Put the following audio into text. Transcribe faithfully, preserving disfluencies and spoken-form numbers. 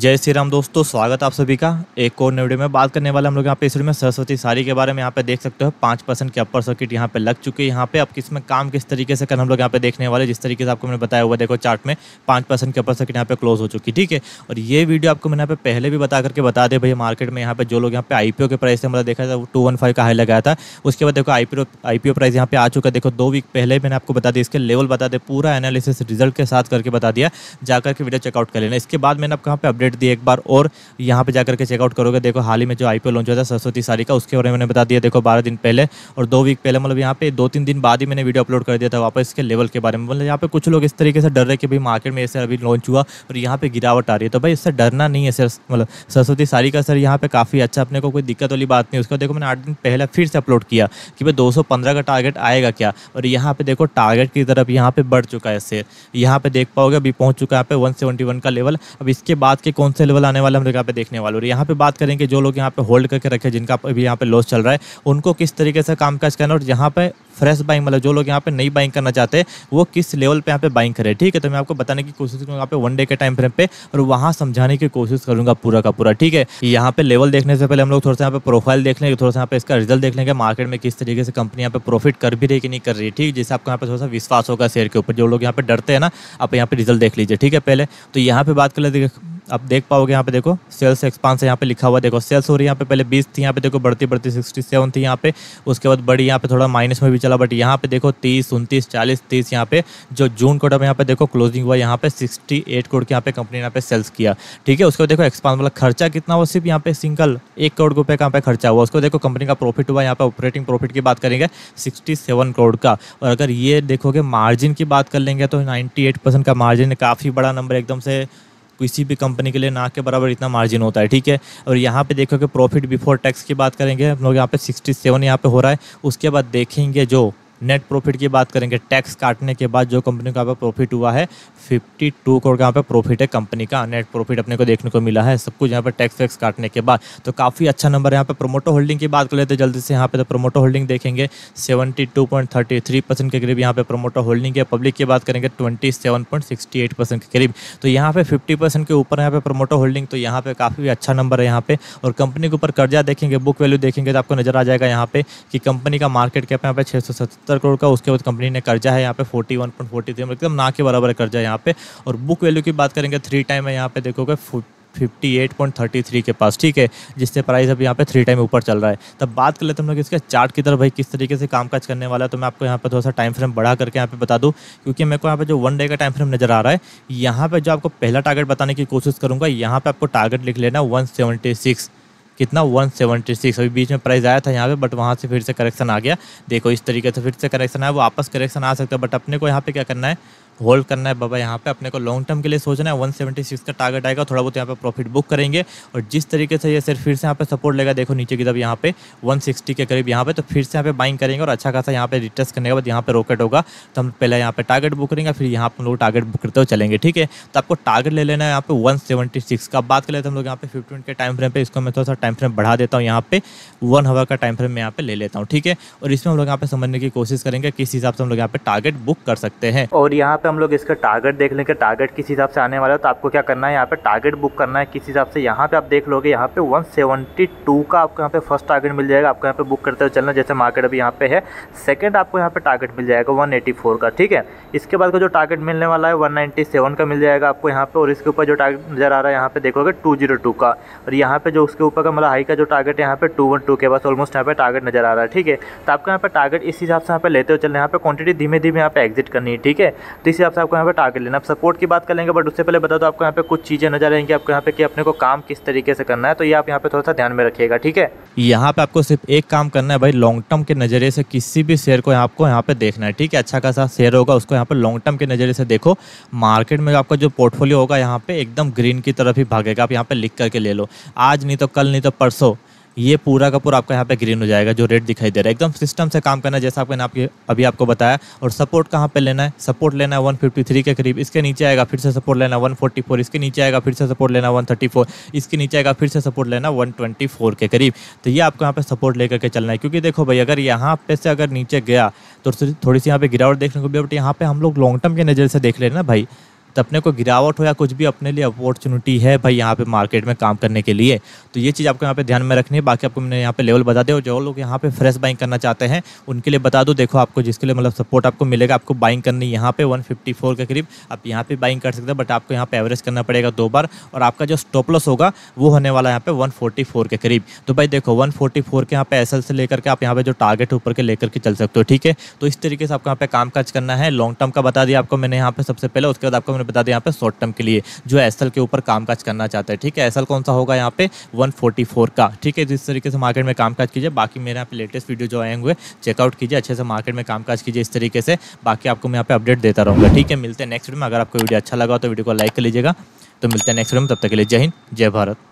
जय श्री राम दोस्तों, स्वागत आप सभी का एक और वीडियो में। बात करने वाले हम लोग यहाँ पे इस वीडियो में सरस्वती साड़ी के बारे में। यहाँ पे देख सकते हो पाँच परसेंट के अपर सर्किट यहाँ पे लग चुके हैं। यहाँ पे आप किस में काम किस तरीके से कर हम लोग यहाँ पे देखने वाले, जिस तरीके से आपको मैंने बताया हुआ। देखो चार्ट में पाँच परसेंट के अपर सर्किट यहाँ पे क्लोज हो चुकी, ठीक है। और ये वीडियो आपको मैंने यहाँ पे पहले भी बता करके बता दे भैया, मार्केट में यहाँ पे जो लोग यहाँ पे आईपीओ के प्राइस से मतलब देखा था वो टू वन फाइव का हाई लगाया था। उसके बाद देखो आईपीओ आईपीओ प्राइस यहाँ पे आ चुका है। देखो दो वीक पहले मैंने आपको बता दिया, इसके लेवल बता दे, पूरा एनालिसिस रिजल्ट के साथ करके बता दिया। जाकर के वीडियो चेकआउट कर लेना। इसके बाद मैंने आपको यहाँ पे अपडेट दिए एक बार और यहाँ पे जाकर के चेकआउट करोगे। देखो हाल ही में जो आईपीओ लॉन्च हुआ था सरस्वती साड़ी का, उसके बारे में मैंने बता दिया। देखो बारह दिन पहले और दो वीक पहले, मतलब यहाँ पे दो तीन दिन बाद ही मैंने वीडियो अपलोड कर दिया था वापस इसके लेवल के बारे में। मतलब यहाँ पे कुछ लोग इस तरीके से डर रहे कि भाई मार्केट में ऐसे अभी लॉन्च हुआ और यहाँ पे गिरावट आ रही है, तो भाई इससे डरना नहीं है। सर मतलब सरस्वती साड़ी का सर यहाँ पे काफ़ी अच्छा, अपने को कोई दिक्कत वाली बात नहीं। उसका देखो मैंने आठ दिन पहले फिर से अपलोड किया कि भाई दो सौ पंद्रह का टारगेट आएगा क्या, और यहाँ पे देखो टारगेट की तरफ यहाँ पे बढ़ चुका है शेयर। यहाँ पे देख पाओगे अभी पहुँच चुका है यहाँ पे वन सेवेंटी वन का लेवल। अब इसके बाद के कौन से लेवल आने वाला हम लोग यहाँ पे देखने वाले। और यहाँ पे बात करेंगे जो लोग यहाँ पे होल्ड करके रखे, जिनका अभी यहाँ पे लॉस चल रहा है, उनको किस तरीके से कामकाज करना। और यहाँ पे फ्रेश बाइंग, मतलब जो लोग यहाँ पे नई बाइंग करना चाहते हैं वो किस लेवल पे यहाँ पे बाइंग करें, ठीक है। तो मैं आपको बताने की कोशिश करूँगा यहाँ पे वन डे के टाइम फ्रेम पे, और वहाँ समझाने की कोशिश करूँगा पूरा का पूरा, ठीक है। यहाँ पे लेवल देखने से पहले हम लोग थोड़ा सा यहाँ पे प्रोफाइल देख लेंगे, थोड़ा सा यहाँ पे इसका रिजल्ट देख लेंगे। मार्केट में किस तरीके से कंपनी यहाँ पे प्रॉफिट कर भी रही कि नहीं कर रही, ठीक है। जिससे आपको यहाँ पे थोड़ा सा विश्वास होगा शेयर के ऊपर। जो लोग यहाँ पे डरते हैं ना, आप यहाँ पे रिजल्ट देख लीजिए, ठीक है। पहले तो यहाँ पे बात कर लेते, आप देख पाओगे यहाँ पे देखो सेल्स एक्सपांस यहाँ पे लिखा हुआ। देखो सेल्स हो रही है यहाँ पे, पहले बीस थी, यहाँ पे देखो बढ़ती बढ़ती सड़सठ थी यहाँ पे। उसके बाद बड़ी यहाँ पे थोड़ा माइनस में भी चला, बट यहाँ पे देखो तीस उनतीस चालीस तीस यहाँ पे जो जून क्वार्टर में यहाँ पे देखो क्लोजिंग हुआ यहाँ पे अड़सठ करोड़ की यहाँ पे कंपनी यहाँ पे सेल्स किया, ठीक है। उसके बाद देखो एक्सपांस मतलब खर्चा कितना हुआ, सिर्फ यहाँ पे सिंगल एक करोड़ रुपये का यहाँ पे खर्चा हुआ। उसको देखो कंपनी का प्रॉफिट हुआ यहाँ पे, ऑपरेटिंग प्रॉफिट की बात करेंगे सिक्सटी सेवन करोड़ का। और अगर ये देखोगे मार्जिन की बात कर लेंगे तो नाइन्टी एट परसेंट का मार्जिन, काफ़ी बड़ा नंबर एकदम से, किसी भी कंपनी के लिए ना के बराबर इतना मार्जिन होता है, ठीक है। और यहाँ पे देखो कि प्रॉफिट बिफोर टैक्स की बात करेंगे हम लोग यहाँ पे सड़सठ यहाँ पे हो रहा है। उसके बाद देखेंगे जो नेट प्रॉफिट की बात करेंगे, टैक्स काटने के बाद जो कंपनी का यहाँ पे प्रॉफिट हुआ है बावन करोड़ का यहाँ पे प्रॉफिट है कंपनी का। नेट प्रॉफिट अपने को देखने को मिला है सब कुछ यहाँ पे टैक्स वैक्स काटने के बाद, तो काफ़ी अच्छा नंबर है यहाँ पे। प्रोमोटो होल्डिंग की बात कर लेते हैं जल्दी से यहाँ पे। तो प्रोमोटो होल्डिंग देखेंगे बहत्तर पॉइंट तैंतीस परसेंट के करीब यहाँ पे प्रोमोटो होल्डिंग है। पब्लिक की बात करेंगे सत्ताईस पॉइंट अड़सठ परसेंट के करीब, तो यहाँ पे फिफ्टी परसेंट के ऊपर यहाँ पे प्रोमोटो होल्डिंग, तो यहाँ पे काफ़ी अच्छा नंबर है यहाँ पे। और कंपनी के ऊपर कर्जा देखेंगे, बुक वैल्यू देखेंगे तो आपको नजर आ जाएगा यहाँ पे कि कंपनी का मार्केट कैप यहाँ पे छः सौ सत्तर करोड़ का। उसके बाद कंपनी ने कर्जा है यहाँ पे इकतालीस पॉइंट तैंतालीस, एकदम ना के बराबर कर्जा है यहाँ पे। और बुक वैल्यू की बात करेंगे थ्री टाइम है यहाँ पे, देखोगे अट्ठावन पॉइंट तैंतीस के पास, ठीक है। जिससे प्राइस अब यहाँ पे थ्री टाइम ऊपर चल रहा है। तब बात कर लेते हम लोग इसके चार्ट की तरफ, भाई किस तरीके से कामकाज करने वाला है। तो मैं आपको यहाँ पे थोड़ा सा टाइम फ्रेम बढ़ा करके यहाँ पे बता दूँ, क्योंकि मेरे को यहाँ पे जो वन डे का टाइम फ्रेम नजर आ रहा है। यहाँ पे जो आपको पहला टारगेट बताने की कोशिश करूँगा, यहाँ पे आपको टारगेट लिख लेना वन सेवेंटी सिक्स, कितना वन सेवेंटी सिक्स। अभी बीच में प्राइस आया था यहाँ पे, बट वहाँ से फिर से करेक्शन आ गया। देखो इस तरीके से फिर से करेक्शन आया, वापस करेक्शन आ सकता है, बट अपने को यहाँ पे क्या करना है, होल्ड करना है बाबा। यहाँ पे अपने को लॉन्ग टर्म के लिए सोचना है। वन सेवेंटी सिक्स का टारगेट आएगा, थोड़ा बहुत यहाँ पे प्रॉफिट बुक करेंगे। और जिस तरीके से ये सर फिर से यहाँ पे सपोर्ट लेगा, देखो नीचे की तरफ यहाँ पे एक सौ साठ के करीब यहाँ पे, तो फिर से यहाँ पे बाइंग करेंगे। और अच्छा खासा यहाँ पे रिटेस्ट करने के बाद यहाँ पे रॉकेट होगा, तो हम पहले यहाँ पे टारगेट बुक करेंगे, फिर यहाँ पर लोग टारगेट बुक करते हुए चलेंगे, ठीक है। तो आपको टारगेट ले लेना है यहाँ पे वन सेवेंटी सिक्स का। बात कर लेते हम लोग यहाँ पे फिफ्टी मिनट के टाइम फ्रेम पे। इसको मैं थोड़ा सा टाइम फ्रेम बढ़ा देता हूँ, यहाँ पे वन आवर का टाइम फ्रेम मैं यहाँ पे ले लेता हूँ, ठीक है। और इसमें हम लोग यहाँ पे समझने की कोशिश करेंगे किस हिसाब से हम लोग यहाँ पे टारगेट बुक कर सकते हैं। और यहाँ पे हम लोग इसका टारगेट देख लेंगे, टारगेट किस हिसाब से आने वाला है। तो आपको क्या करना है, यहाँ पे टारगेट बुक करना है किस हिसाब से। यहाँ पे आप देख लोगे यहाँ पे वन सेवेंटी टू का आपको यहाँ पे फर्स्ट टारगेट मिल जाएगा, आपको यहाँ पे बुक करते हुए चलना। जैसे मार्केट अभी यहाँ पे है, सेकंड आपको यहाँ पे टारगेट मिल जाएगा वन एटी फोर का, ठीक है। इसके बाद का जो टारगेट मिलने वाला है वन नाइन्टी सेवन का मिल जाएगा आपको यहाँ पे। और इसके ऊपर जो टारगेट नजर आ रहा है यहाँ पे देखोगे टू ओ टू का, और यहाँ पे जो उसके ऊपर का मतलब हाई का जो टारगेट है यहाँ पे टू वन टू के पास ऑलमोस्ट यहाँ पे टारगेट नजर आ रहा है, ठीक है। तो आपको यहाँ पे टारगेट इस हिसाब से यहाँ पे लेते हुए चलना है। यहाँ पे क्वांटिटी धीमे धीमे यहाँ पे एग्जिट करनी है, ठीक है। तो इस हिसाब से आपको यहाँ पे टारगेट लेना। आप सपोर्ट की बात कर लेंगे, बट उससे पहले बता दो आपको यहाँ पे कुछ चीज़ें नजर आएंगी आपको यहाँ पे कि अपने को काम किस तरीके से करना है। तो ये आप यहाँ पे थोड़ा सा ध्यान में रखिएगा, ठीक है। यहाँ पे आपको सिर्फ एक काम करना है भाई, लॉन्ग टर्म के नजरिए से किसी भी शेयर को आपको यहाँ पे देखना है, ठीक है। अच्छा खासा शेयर होगा, उसको यहाँ पे लॉन्ग टर्म के नजरिए से देखो। मार्केट में आपका जो पोर्टफोलियो होगा यहाँ पे एकदम ग्रीन की तरफ ही भागेगा। आप यहाँ पे लिख करके ले लो, आज नहीं तो कल नहीं तो परसों ये पूरा का पूरा आपका यहाँ पे ग्रीन हो जाएगा। जो रेड दिखाई दे रहा है, एकदम सिस्टम से काम करना है, जैसा आपने आपके अभी आपको बताया। और सपोर्ट कहाँ पे लेना है, सपोर्ट लेना है वन फिफ्टी थ्री के करीब, इसके नीचे आएगा फिर से सपोर्ट लेना वन फोर्टी फोर, इसके नीचे आएगा फिर से सपोर्ट लेना वन थर्टी फोर, इसके नीचे आएगा फिर से सपोर्ट लेना वन ट्वेंटी फोर के करीब। तो ये आपको यहाँ पे सपोर्ट लेकर के चलना है, क्योंकि देखो भाई अगर यहाँ पे से अगर नीचे गया तो थोड़ी सी यहाँ पे गिरावट देखने को मिली, बट यहाँ पे हम लोग लॉन्ग टर्म के नज़र से देख लेना भाई। तो अपने को गिरावट हो या कुछ भी अपने लिए अपॉर्चुनिटी है भाई यहाँ पे मार्केट में काम करने के लिए, तो ये चीज़ आपको यहाँ पे ध्यान में रखनी है। बाकी आपको मैंने यहाँ पे लेवल बता दिया, और जो लोग यहाँ पे फ्रेश बाइंग करना चाहते हैं उनके लिए बता दो, देखो आपको जिसके लिए मतलब सपोर्ट आपको मिलेगा, आपको बाइंग करनी यहाँ पे वन फिफ्टी फोर के करीब आप यहाँ पे बाइंग कर सकते हैं, बट आपको यहाँ पे एवरेज करना पड़ेगा दो बार, और आपका जो स्टॉप लॉस होगा वो होने वाला यहाँ पे वन फोर्टी फोर के करीब। तो भाई देखो वन फोर्टी फोर के यहाँ पे एस एल से लेकर के आप यहाँ पे जो टारगेट ऊपर के लेकर के चल सकते हो, ठीक है। तो इस तरीके से आपको यहाँ पे कामकाज करना है। लॉन्ग टर्म का बता दिया आपको मैंने यहाँ पे सबसे पहले, उसके बाद आपको मैंने बता दिया यहाँ पे शॉर्ट टर्म के लिए जो एसएल के ऊपर कामकाज करना चाहता है, ठीक है। एसएल कौन सा होगा यहाँ पे वन फोर्टी फोर का, ठीक है। इस तरीके से मार्केट में कामकाज कीजिए। बाकी मेरे यहाँ पे लेटेस्ट वीडियो जो आए हुए चेकआउट कीजिए, अच्छे से मार्केट में कामकाज कीजिए इस तरीके से। बाकी आपको मैं यहाँ पे अपडेट देता रहूँगा, ठीक है। मिलते हैं नेक्स्ट वीडियो में। अगर आपको वीडियो अच्छा लगा तो वीडियो को लाइक कर लीजिएगा। तो मिलते हैं नेक्स्ट वीडियो में, तब तक के लिए जय हिंद जय भारत।